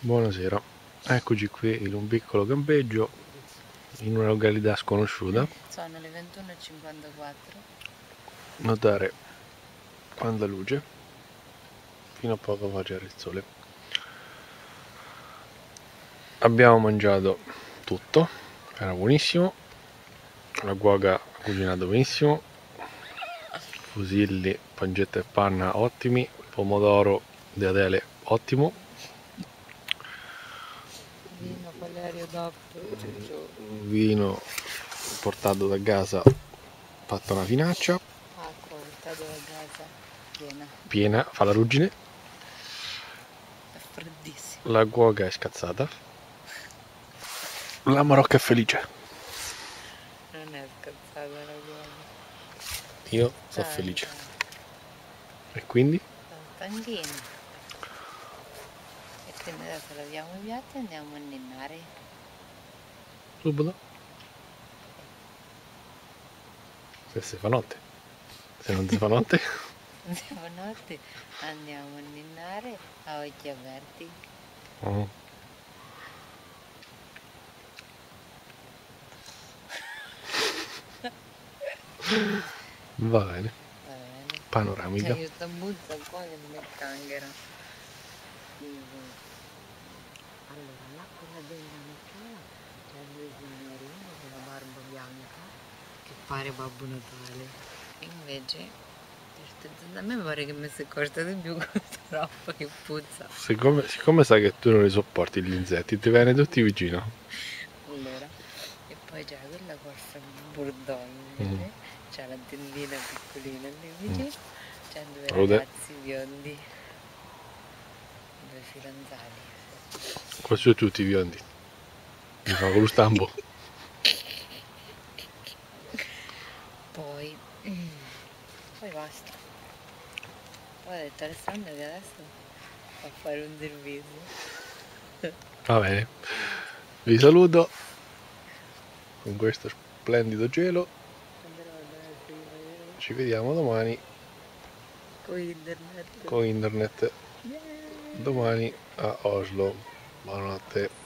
Buonasera, eccoci qui in un piccolo campeggio in una località sconosciuta. Sono le 21:54. Notare quanta luce, fino a poco fa c'era il sole. Abbiamo mangiato tutto, era buonissimo, la cuoca ha cucinato benissimo, fusilli, pancetta e panna ottimi, pomodoro di Adele ottimo. Vino portato da casa, fatta una finaccia. Acqua portato da casa, piena, fa la ruggine. È freddissima. La cuoca è scazzata. La Marocca è felice. Non è scazzata la cuoca. Io sono felice. E quindi? Sono stanchina. Adesso laviamo i piatti e andiamo a ninnare. Subito? Se fa notte. Se non si fa notte? Se fa notte andiamo a ninnare a occhi aperti. Oh. Va bene. Va bene. Panoramica. C'è questa buzza qua che mi canghera. Allora, là quella della Natale c'è lui signorino con la barba bianca che pare Babbo Natale. Invece, a me pare che mi si accorta di più questa roba che puzza. Siccome sa che tu non li sopporti gli insetti, ti viene tutti vicino. Allora, e poi c'è quella corsa bordoglio, c'è la tendina piccolina lì vicino, c'è due ragazzi biondi, due fidanzati. Quasi sono tutti i biondi. Mi fa con lo stampo. Poi basta. Poi ho detto a Alessandro che adesso va a fare un servizio. Va bene. Vi saluto con questo splendido cielo. Ci vediamo domani. Con internet. Con internet. Domani a Oslo. Buonanotte.